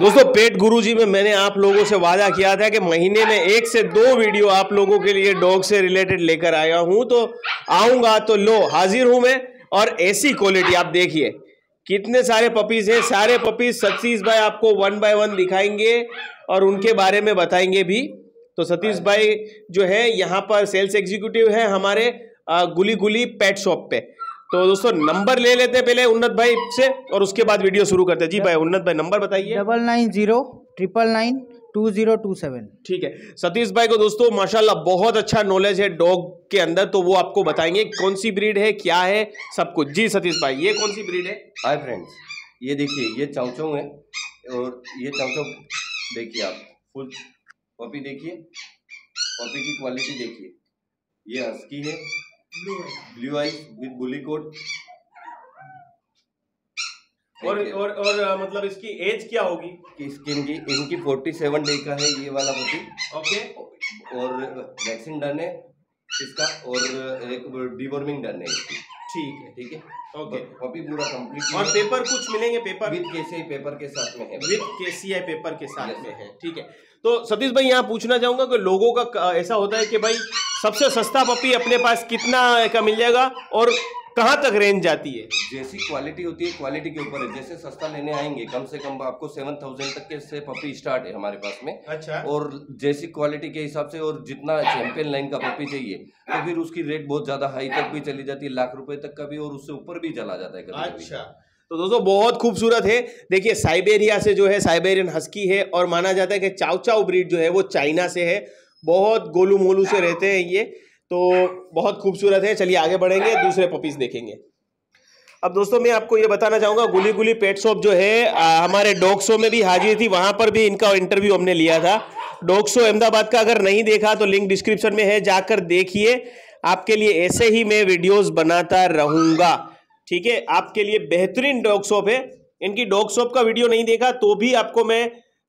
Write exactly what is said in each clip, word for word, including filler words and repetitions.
दोस्तों पेट गुरुजी में मैंने आप लोगों से वादा किया था कि महीने में एक से दो वीडियो आप लोगों के लिए डॉग से रिलेटेड लेकर आया हूं, तो आऊंगा तो लो हाजिर हूं मैं। और ऐसी क्वालिटी आप देखिए कितने सारे पपीज हैं, सारे पपीज सतीश भाई आपको वन बाय वन दिखाएंगे और उनके बारे में बताएंगे भी। तो सतीश भाई जो है यहाँ पर सेल्स एग्जीक्यूटिव है हमारे गुली गुली पेट शॉप पे। तो दोस्तों नंबर ले लेते हैं पहले उन्नत भाई से और उसके बाद वीडियो शुरू करते हैं। जी भाई उन्नत भाई नंबर बताइए। Double nine zero triple nine two zero two seven. ठीक है, सतीश भाई को दोस्तों माशाल्लाह बहुत अच्छा नॉलेज है डॉग के अंदर, तो वो आपको बताएंगे कौन सी ब्रीड है, क्या है, सब कुछ। जी सतीश भाई ये कौन सी ब्रीड है? हाय फ्रेंड्स, ये देखिए ये चाव चाव है और ये चाव चाव देखिए आप, फुल पॉपी देखिए, पॉपी की क्वालिटी देखिए। ये हस्की है, blue eyes with bully coat. और और और मतलब इसकी एज क्या होगी? इसकी इनकी इनकी सैंतालीस डे का है ये वाला पपी। ओके, और वैक्सीन डन है इसका और एक डिवॉर्मिंग डन है इसकी। ठीक है ठीक है, ओके पपी पूरा कंप्लीट। और पेपर कुछ मिलेंगे, पेपर विद केसीआई पेपर के साथ में है, विद केसीआई पेपर के साथ में है। ठीक है, तो सतीश भाई यहाँ पूछना चाहूंगा कि लोगों का ऐसा होता है कि भाई सबसे सस्ता पपी अपने पास कितना का मिल जाएगा और कहाँ तक रेंज जाती है? जैसी क्वालिटी होती है क्वालिटी के ऊपर है, जैसे सस्ता लेने आएंगे कम से कम आपको सेवन थाउजेंड तक के से पपी स्टार्ट है हमारे पास में। अच्छा, और जैसी क्वालिटी के हिसाब से और जितना चैंपियन लाइन का पपी चाहिए तो फिर उसकी रेट बहुत ज्यादा हाई तक भी चली जाती है, लाख रुपए तक का भी और उससे ऊपर भी चला जाता है कभी। अच्छा, तो दोस्तों बहुत खूबसूरत है। देखिए साइबेरिया से जो है साइबेरियन हस्की है और माना जाता है कि चाव चाव ब्रीड जो है वो चाइना से है, बहुत गोलू मोलू से रहते हैं ये, तो बहुत खूबसूरत है। चलिए आगे बढ़ेंगे, दूसरे पपीज देखेंगे। अब दोस्तों मैं आपको ये बताना चाहूँगा गुली गुली पेट शॉप जो है आ, हमारे डॉग शो में भी हाजिर थी, वहाँ पर भी इनका इंटरव्यू हमने लिया था। डॉग शो अहमदाबाद का अगर नहीं देखा तो लिंक डिस्क्रिप्शन में है, जाकर देखिए। आपके लिए ऐसे ही मैं वीडियोज़ बनाता रहूँगा, ठीक है, आपके लिए बेहतरीन डॉग शॉप है इनकी। डॉग शॉप का वीडियो नहीं देखा तो भी आपको मैं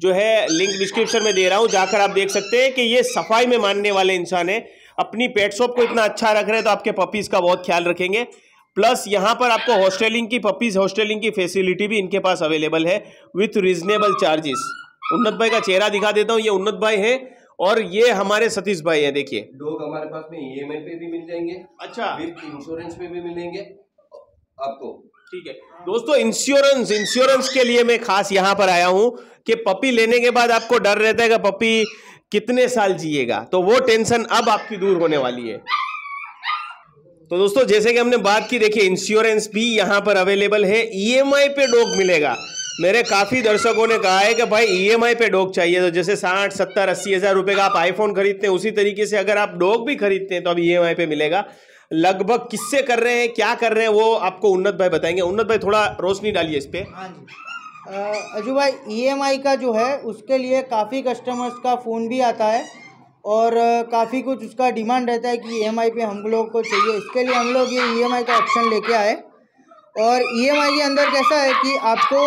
जो है लिंक डिस्क्रिप्शन में दे रहा हूँ, जाकर आप देख सकते हैं कि ये सफाई में मानने वाले इंसान है, अपनी पेट शॉप को इतना अच्छा रख रहे हैं तो आपके पपीज़ का बहुत ख्याल रखेंगे। प्लस यहाँ पर आपको हॉस्टेलिंग की पपीज़ हॉस्टेलिंग की फैसिलिटी भी इनके पास अवेलेबल है विथ रीजनेबल चार्जेस। उन्नत भाई का चेहरा दिखा देता हूँ, ये उन्नत भाई है और ये हमारे सतीश भाई है। देखिए डॉग हमारे पास में ई एम आई पे भी मिल जाएंगे, अच्छा विथ इंश्योरेंस पे भी मिलेंगे आपको। ठीक है दोस्तों, इंश्योरेंस इंश्योरेंस के लिए मैं खास यहाँ पर आया हूँ कि पपी लेने के बाद आपको डर रहता है कि पपी कितने साल जिएगा, तो वो टेंशन अब आपकी दूर होने वाली है। तो दोस्तों जैसे कि हमने बात की, देखिए इंश्योरेंस भी यहाँ पर अवेलेबल है, ईएमआई पे डॉग मिलेगा। मेरे काफ़ी दर्शकों ने कहा है कि भाई ईएमआई पे डॉग चाहिए, तो जैसे साठ सत्तर अस्सी हज़ार रुपये का आप आईफोन खरीदते हैं उसी तरीके से अगर आप डॉग भी खरीदते हैं तो अब ईएमआई पे मिलेगा। लगभग किससे कर रहे हैं, क्या कर रहे हैं, वो आपको उन्नत भाई बताएंगे। उन्नत भाई थोड़ा रोशनी डालिए इस पर। हाँ जी अजू भाई, ईएमआई का जो है उसके लिए काफ़ी कस्टमर्स का फ़ोन भी आता है और काफ़ी कुछ उसका डिमांड रहता है कि ईएमआई पे हम लोग को चाहिए, इसके लिए हम लोग ये ईएमआई का ऑप्शन लेके आए। और ईएमआई के अंदर कैसा है कि आपको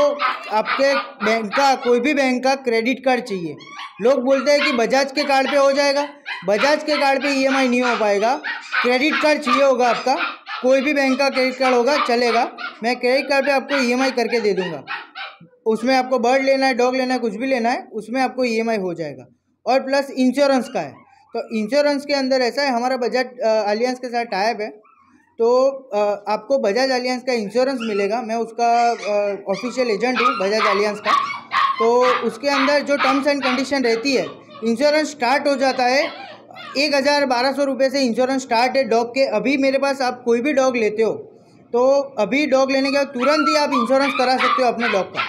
आपके बैंक का कोई भी बैंक का क्रेडिट कार्ड चाहिए, लोग बोलते हैं कि बजाज के कार्ड पे हो जाएगा, बजाज के कार्ड पे ईएमआई नहीं हो पाएगा, क्रेडिट कार्ड चाहिए होगा आपका, कोई भी बैंक का क्रेडिट कार्ड होगा चलेगा, मैं क्रेडिट कार्ड पे आपको ईएमआई करके दे दूँगा। उसमें आपको बर्ड लेना है, डॉग लेना है, कुछ भी लेना है, उसमें आपको ईएमआई हो जाएगा। और प्लस इंश्योरेंस का है, तो इंश्योरेंस के अंदर ऐसा है हमारा बजाज अलियंस के साथ टाई अप है, तो आपको बजाज अलियंस का इंश्योरेंस मिलेगा। मैं उसका ऑफिशियल एजेंट हूँ बजाज अलियंस का, तो उसके अंदर जो टर्म्स एंड कंडीशन रहती है, इंश्योरेंस स्टार्ट हो जाता है एक हज़ार बारह सौ रुपये से इंश्योरेंस स्टार्ट है डॉग के। अभी मेरे पास आप कोई भी डॉग लेते हो तो अभी डॉग लेने के बाद तुरंत ही आप इंश्योरेंस करा सकते हो अपने डॉग का।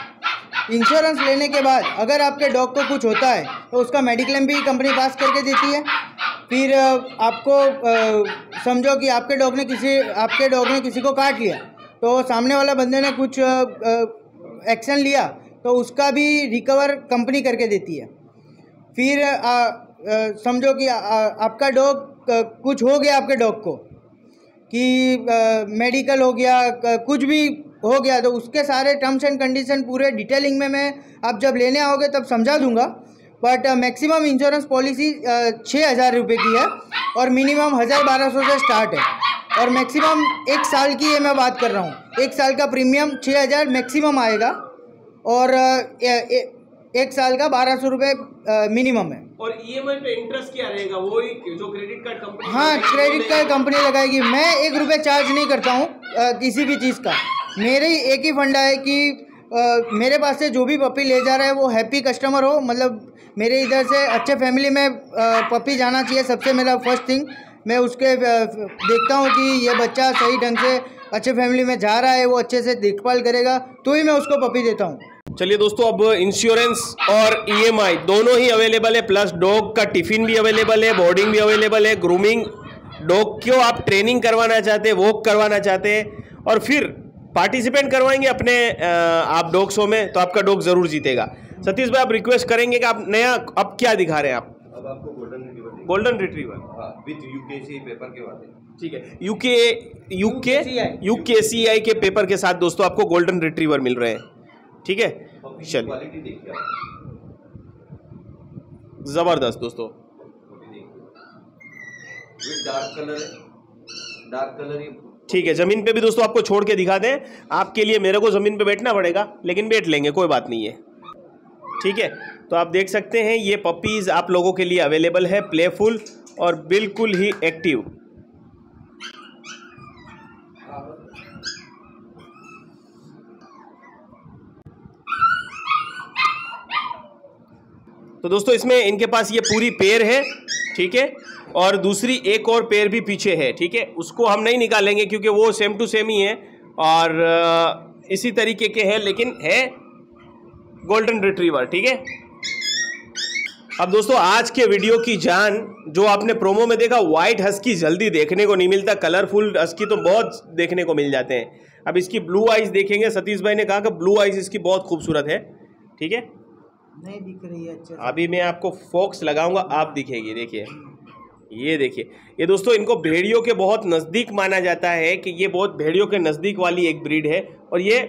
इंश्योरेंस लेने के बाद अगर आपके डॉग को कुछ होता है तो उसका मेडिक्लेम भी कंपनी पास करके देती है। फिर आपको समझो कि आपके डॉग ने किसी आपके डॉग ने किसी को काट लिया तो सामने वाला बंदे ने कुछ एक्शन लिया तो उसका भी रिकवर कंपनी करके देती है। फिर समझो कि आ, आ, आपका डॉग कुछ हो गया, आपके डॉग को कि मेडिकल हो गया, कुछ भी हो गया, तो उसके सारे टर्म्स एंड कंडीशन पूरे डिटेलिंग में मैं आप जब लेने आओगे तब समझा दूंगा। बट मैक्सिमम इंश्योरेंस पॉलिसी छः हज़ार रुपये की है और मिनिमम हज़ार बारह सौ से स्टार्ट है और मैक्सिमम एक साल की ये मैं बात कर रहा हूँ, एक साल का प्रीमियम छः हज़ार मैक्सिमम आएगा। और एक साल का बारह सौ रुपये मिनिमम है। और ईएमआई पे इंटरेस्ट क्या रहेगा? वो ही जो क्रेडिट कार्ड कंपनी, हाँ क्रेडिट कार्ड कंपनी लगाएगी। मैं एक रुपये चार्ज नहीं करता हूँ किसी भी चीज़ का। मेरे एक ही फंडा है कि आ, मेरे पास से जो भी पपी ले जा रहा है वो हैप्पी कस्टमर हो, मतलब मेरे इधर से अच्छे फैमिली में पपी जाना चाहिए। सबसे मेरा फर्स्ट थिंग मैं उसके देखता हूँ कि ये बच्चा सही ढंग से अच्छे फैमिली में जा रहा है, वो अच्छे से देखभाल करेगा तो ही मैं उसको पपी देता हूँ। चलिए दोस्तों, अब इंश्योरेंस और ईएमआई दोनों ही अवेलेबल है, प्लस डॉग का टिफिन भी अवेलेबल है, बोर्डिंग भी अवेलेबल है, ग्रूमिंग। डॉग क्यों आप ट्रेनिंग करवाना चाहते हैं, वॉक करवाना चाहते हैं और फिर पार्टिसिपेट करवाएंगे अपने आप डॉग शो में, तो आपका डॉग जरूर जीतेगा। सतीश भाई, आप रिक्वेस्ट करेंगे कि आप नया अब क्या दिखा रहे हैं? आप अब आपको golden retriever, golden retriever with UKC paper के बाद, ठीक है, यूके यूके यूकेसीआई के पेपर के साथ दोस्तों आपको गोल्डन रिट्रीवर मिल रहे हैं, ठीक है। चलिए, जबरदस्त दोस्तों, डार्क कलर है, डार्क कलर ही ठीक है। जमीन पे भी दोस्तों आपको छोड़ के दिखा दें, आपके लिए मेरे को जमीन पे बैठना पड़ेगा, लेकिन बैठ लेंगे, कोई बात नहीं है, ठीक है। तो आप देख सकते हैं ये पपीज आप लोगों के लिए अवेलेबल है, प्लेफुल और बिल्कुल ही एक्टिव। तो दोस्तों इसमें इनके पास ये पूरी पेयर है, ठीक है, और दूसरी एक और पेयर भी पीछे है, ठीक है, उसको हम नहीं निकालेंगे क्योंकि वो सेम टू सेम ही है और इसी तरीके के हैं, लेकिन है गोल्डन रिट्रीवर, ठीक है। अब दोस्तों आज के वीडियो की जान, जो आपने प्रोमो में देखा, वाइट हस्की जल्दी देखने को नहीं मिलता, कलरफुल हस्की तो बहुत देखने को मिल जाते हैं। अब इसकी ब्लू आइज देखेंगे, सतीश भाई ने कहा कि ब्लू आइज इसकी बहुत खूबसूरत है, ठीक है, नहीं दिख रही है अच्छे। अभी मैं आपको फोक्स लगाऊंगा, आप दिखेगी, देखिए ये देखिए, ये दोस्तों इनको भेड़ियों के बहुत नज़दीक माना जाता है कि ये बहुत भेड़ियों के नज़दीक वाली एक ब्रीड है और ये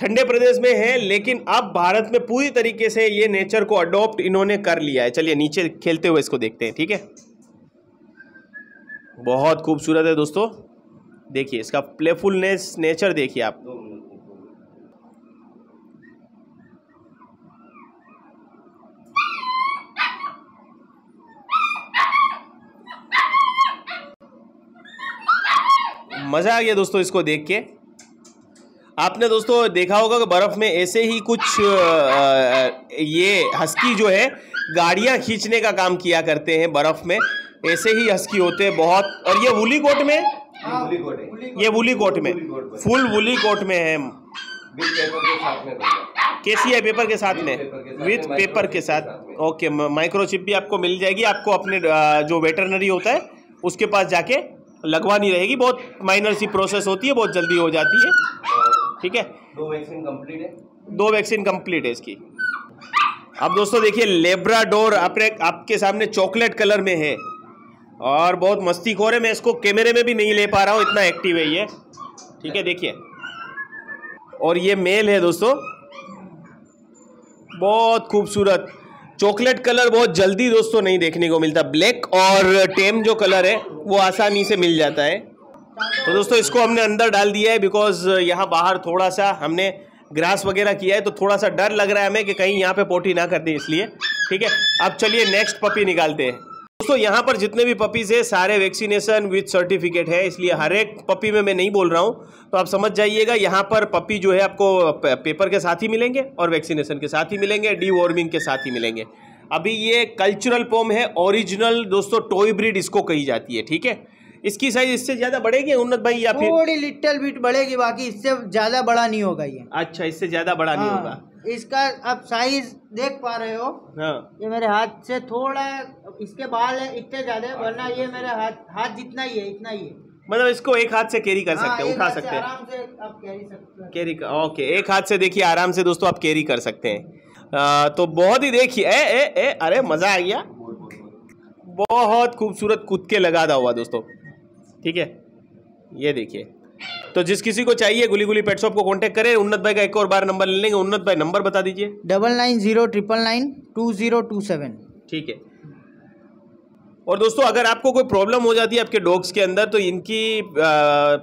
ठंडे प्रदेश में है, लेकिन अब भारत में पूरी तरीके से ये नेचर को अडॉप्ट इन्होंने कर लिया है। चलिए नीचे खेलते हुए इसको देखते हैं, ठीक है, बहुत खूबसूरत है दोस्तों, देखिए इसका प्लेफुलनेस नेचर देखिए आप। मज़ा आ गया दोस्तों इसको देख के। आपने दोस्तों देखा होगा कि बर्फ़ में ऐसे ही कुछ ये हस्की जो है गाड़ियाँ खींचने का काम किया करते हैं, बर्फ़ में ऐसे ही हस्की होते हैं बहुत। और ये वूली कोट में, ये वूली कोट में, फुल वूली कोट में है, केसीआई पेपर के साथ में, विथ पेपर के साथ, ओके। माइक्रोचिप भी आपको मिल जाएगी, आपको अपने जो वेटरनरी होता है उसके पास जाके लगवानी रहेगी, बहुत माइनर सी प्रोसेस होती है, बहुत जल्दी हो जाती है, ठीक है। दो वैक्सीन कंप्लीट है, दो वैक्सीन कंप्लीट है इसकी। अब दोस्तों देखिए लेब्राडोर अपने आपके सामने चॉकलेट कलर में है और बहुत मस्ती खोर है, मैं इसको कैमरे में भी नहीं ले पा रहा हूँ, इतना एक्टिव है ये, ठीक है, देखिए। और ये मेल है दोस्तों, बहुत खूबसूरत चॉकलेट कलर, बहुत जल्दी दोस्तों नहीं देखने को मिलता, ब्लैक और टेम जो कलर है वो आसानी से मिल जाता है। तो दोस्तों इसको हमने अंदर डाल दिया है बिकॉज यहाँ बाहर थोड़ा सा हमने ग्रास वगैरह किया है, तो थोड़ा सा डर लग रहा है हमें कि कहीं यहाँ पे पोटी ना कर दें, इसलिए ठीक है। अब चलिए नेक्स्ट पपी निकालते हैं। दोस्तों यहाँ पर जितने भी पपीज़ है सारे वैक्सीनेशन विद सर्टिफिकेट है, इसलिए हर एक पपी में मैं नहीं बोल रहा हूँ, तो आप समझ जाइएगा। यहाँ पर पपी जो है आपको पेपर के साथ ही मिलेंगे और वैक्सीनेशन के साथ ही मिलेंगे, डीवॉर्मिंग के साथ ही मिलेंगे। अभी ये कल्चरल पोम है, ओरिजिनल दोस्तों टॉय ब्रीड इसको कही जाती है, ठीक है। इसकी साइज इससे ज़्यादा बढ़ेगी उन्नत भाई या फिर थोड़ी लिटिल बिट बढ़ेगी, बाकी इससे ज़्यादा बड़ा नहीं होगा ये। अच्छा, इससे ज़्यादा बड़ा नहीं होगा इसका। आप साइज देख पा रहे हो, हाँ। ये मेरे हाथ से थोड़ा, इसके बाल है इतने ज्यादा, वरना ये मेरे हाथ हाथ जितना ही है, इतना ही है, मतलब इसको एक हाथ से कैरी कर सकते हैं, हाँ, उठा सकते हैं आराम से, आप कैरी सकते हैं, कैरी कर, ओके, एक हाथ से देखिए आराम से दोस्तों आप कैरी कर सकते हैं। आ, तो बहुत ही देखिए, ए, ए, ए, अरे मजा आ गया, बहुत खूबसूरत कुद के लगादा हुआ दोस्तों, ठीक है, ये देखिए। तो जिस किसी को चाहिए गुली गुली पेट शॉप को कांटेक्ट करें। उन्नत भाई का एक और बार नंबर ले लेंगे, उन्नत भाई नंबर बता दीजिए। Double nine zero triple nine two zero two seven, ठीक है। और दोस्तों अगर आपको कोई प्रॉब्लम हो जाती है आपके डॉग्स के अंदर तो इनकी आ,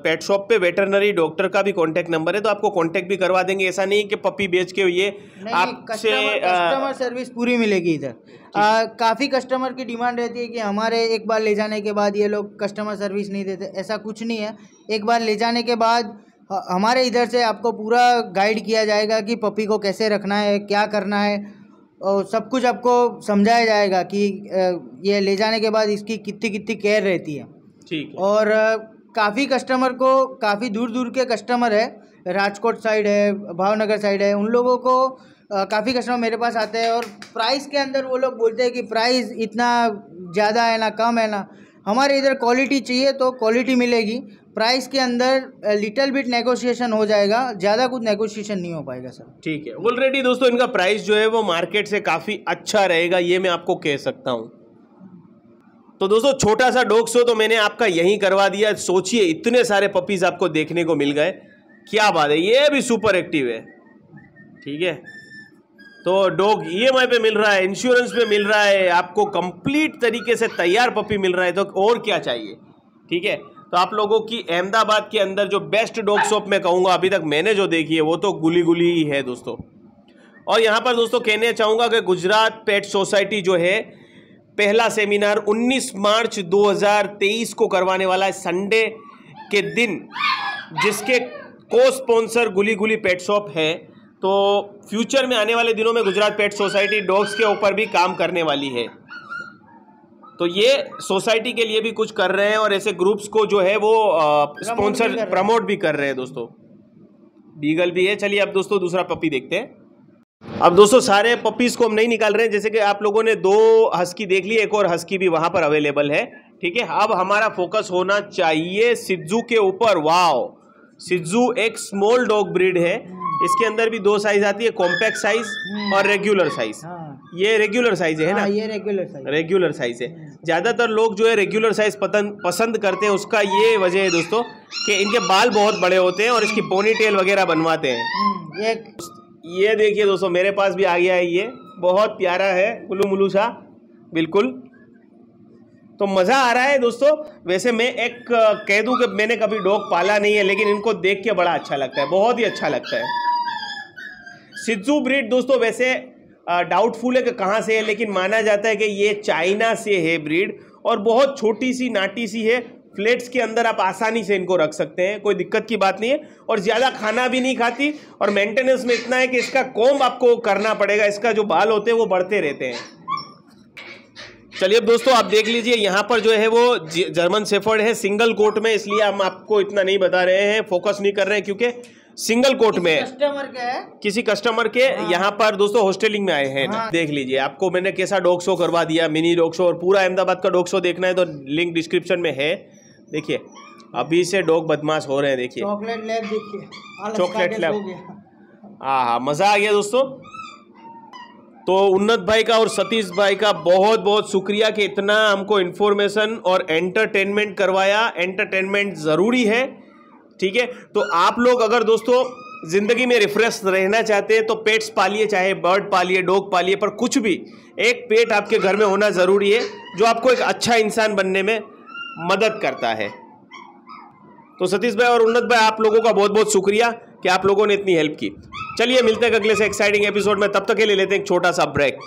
पेट शॉप पे वेटरनरी डॉक्टर का भी कांटेक्ट नंबर है, तो आपको कांटेक्ट भी करवा देंगे। ऐसा नहीं कि पप्पी बेच के ये आपसे कस्टमर सर्विस पूरी मिलेगी। इधर काफ़ी कस्टमर की डिमांड रहती है कि हमारे एक बार ले जाने के बाद ये लोग कस्टमर सर्विस नहीं देते, ऐसा कुछ नहीं है। एक बार ले जाने के बाद हमारे इधर से आपको पूरा गाइड किया जाएगा कि पपी को कैसे रखना है, क्या करना है, और सब कुछ आपको समझाया जाएगा कि ये ले जाने के बाद इसकी कितनी कितनी केयर रहती है। ठीक है। और काफ़ी कस्टमर को, काफ़ी दूर दूर के कस्टमर है, राजकोट साइड है, भावनगर साइड है, उन लोगों को काफ़ी कस्टमर मेरे पास आते हैं और प्राइस के अंदर वो लोग बोलते हैं कि प्राइस इतना ज़्यादा है ना कम है ना। हमारे इधर क्वालिटी चाहिए तो क्वालिटी मिलेगी, प्राइस के अंदर लिटिल बिट नेगोशिएशन हो जाएगा, ज़्यादा कुछ नेगोशिएशन नहीं हो पाएगा सर। ठीक है। ऑलरेडी दोस्तों इनका प्राइस जो है वो मार्केट से काफ़ी अच्छा रहेगा, ये मैं आपको कह सकता हूँ। तो दोस्तों छोटा सा डॉग शो तो मैंने आपका यहीं करवा दिया। सोचिए इतने सारे पपीज़ आपको देखने को मिल गए, क्या बात है। ये भी सुपर एक्टिव है। ठीक है। तो डॉग ई एम आई पे मिल रहा है, इंश्योरेंस पे मिल रहा है, आपको कंप्लीट तरीके से तैयार पपी मिल रहा है, तो और क्या चाहिए। ठीक है। तो आप लोगों की अहमदाबाद के अंदर जो बेस्ट डॉग शॉप मैं कहूँगा अभी तक मैंने जो देखी है वो तो गुली गुली ही है दोस्तों। और यहाँ पर दोस्तों कहना चाहूँगा कि गुजरात पेट सोसाइटी जो है पहला सेमिनार उन्नीस मार्च दो हज़ार तेईस को करवाने वाला है संडे के दिन, जिसके को स्पॉन्सर गुली गुली पेट शॉप है। तो फ्यूचर में आने वाले दिनों में गुजरात पेट सोसाइटी डॉग्स के ऊपर भी काम करने वाली है, तो ये सोसाइटी के लिए भी कुछ कर रहे हैं और ऐसे ग्रुप्स को जो है वो स्पॉन्सर प्रमोट भी कर रहे हैं दोस्तों। बीगल भी है। चलिए अब दोस्तों दूसरा पपी देखते हैं। अब दोस्तों सारे पपीज़ को हम नहीं निकाल रहे हैं, जैसे कि आप लोगों ने दो हस्की देख ली, एक और हस्की भी वहाँ पर अवेलेबल है। ठीक है। अब हमारा फोकस होना चाहिए शिजू के ऊपर। वाओ, शिजू एक स्मॉल डॉग ब्रीड है, इसके अंदर भी दो साइज आती है, कॉम्पैक्ट साइज और रेगुलर साइज। हाँ। ये रेगुलर साइज है ना? हाँ, ये रेगुलर साइज रेगुलर साइज है। ज़्यादातर लोग जो है रेगुलर साइज पसंद करते हैं, उसका ये वजह है दोस्तों कि इनके बाल बहुत बड़े होते हैं और इसकी पोनीटेल वगैरह बनवाते हैं। ये ये देखिए दोस्तों मेरे पास भी आ गया है, ये बहुत प्यारा है, कुल्लू मुल्लू सा बिल्कुल, तो मज़ा आ रहा है दोस्तों। वैसे मैं एक कह दूँ कि मैंने कभी डॉग पाला नहीं है, लेकिन इनको देख के बड़ा अच्छा लगता है, बहुत ही अच्छा लगता है। शिजू ब्रीड दोस्तों वैसे डाउटफुल है कि कहाँ से है, लेकिन माना जाता है कि ये चाइना से है ब्रीड, और बहुत छोटी सी नाटी सी है। फ्लैट्स के अंदर आप आसानी से इनको रख सकते हैं, कोई दिक्कत की बात नहीं है, और ज़्यादा खाना भी नहीं खाती। और मेंटेनेंस में इतना है कि इसका कोम आपको करना पड़ेगा, इसका जो बाल होते हैं वो बढ़ते रहते हैं। चलिए अब दोस्तों आप देख लीजिए यहाँ पर जो है वो जर्मन शेफर्ड है सिंगल कोट में, इसलिए हम आपको इतना नहीं बता रहे हैं, फोकस नहीं कर रहे हैं, क्योंकि सिंगल कोट में कस्टमर के है, किसी कस्टमर के यहाँ पर दोस्तों हॉस्टेलिंग में आए हैं। हाँ। देख लीजिए आपको मैंने कैसा डॉग शो करवा दिया, मिनी डॉग शो, और पूरा अहमदाबाद का डॉग शो देखना है तो लिंक डिस्क्रिप्शन में है। देखिए अभी से डॉग बदमाश हो रहे हैं, देखिए चॉकलेट लैब, देखिए चॉकलेट लैब। हाँ हाँ मज़ा आ गया दोस्तों। तो उन्नत भाई का और सतीश भाई का बहुत बहुत शुक्रिया कि इतना हमको इन्फॉर्मेशन और एंटरटेनमेंट करवाया। एंटरटेनमेंट ज़रूरी है। ठीक है। तो आप लोग अगर दोस्तों ज़िंदगी में रिफ्रेश रहना चाहते हैं तो पेट्स पालिए, चाहे बर्ड पालिए, डॉग पालिए, पर कुछ भी एक पेट आपके घर में होना ज़रूरी है जो आपको एक अच्छा इंसान बनने में मदद करता है। तो सतीश भाई और उन्नत भाई आप लोगों का बहुत बहुत शुक्रिया कि आप लोगों ने इतनी हेल्प की। चलिए मिलते हैं अगले से एक्साइटिंग एपिसोड में, तब तक के लिए लेते हैं एक छोटा सा ब्रेक।